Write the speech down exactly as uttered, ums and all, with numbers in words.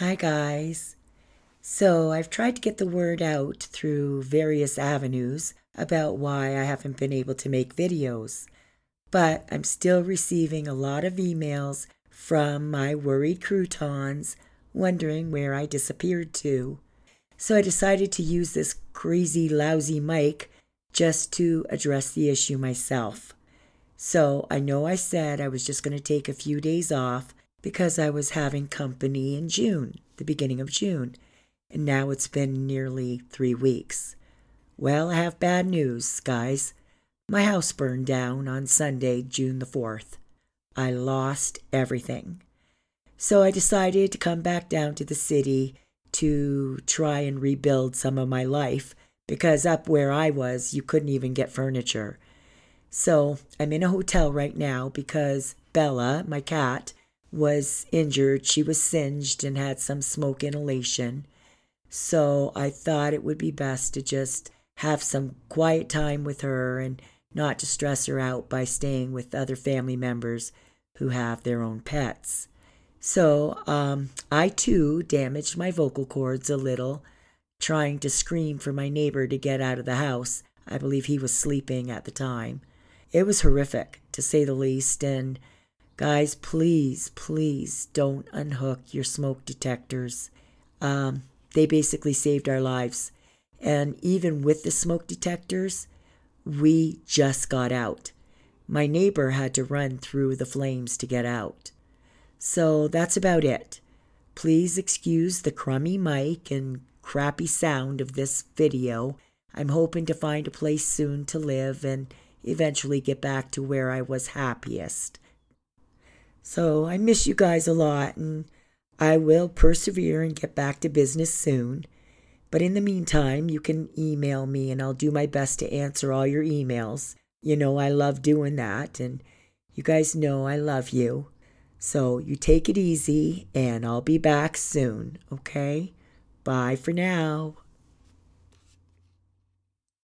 Hi guys. So I've tried to get the word out through various avenues about why I haven't been able to make videos, but I'm still receiving a lot of emails from my worried croutons wondering where I disappeared to. So I decided to use this crazy lousy mic just to address the issue myself. So I know I said I was just going to take a few days off because I was having company in June, the beginning of June, and now it's been nearly three weeks. Well, I have bad news, guys. My house burned down on Sunday, June the fourth. I lost everything. So I decided to come back down to the city to try and rebuild some of my life, because up where I was, you couldn't even get furniture. So I'm in a hotel right now because Bella, my cat, was injured. She was singed and had some smoke inhalation. So I thought it would be best to just have some quiet time with her and not to stress her out by staying with other family members who have their own pets. So um, I too damaged my vocal cords a little, trying to scream for my neighbor to get out of the house. I believe he was sleeping at the time. It was horrific, to say the least, and guys, please, please don't unhook your smoke detectors. Um, they basically saved our lives. And even with the smoke detectors, we just got out. My neighbor had to run through the flames to get out. So that's about it. Please excuse the crummy mic and crappy sound of this video. I'm hoping to find a place soon to live and eventually get back to where I was happiest. So I miss you guys a lot, and I will persevere and get back to business soon. But in the meantime, you can email me, and I'll do my best to answer all your emails. You know, I love doing that, and you guys know I love you. So you take it easy, and I'll be back soon, okay? Bye for now.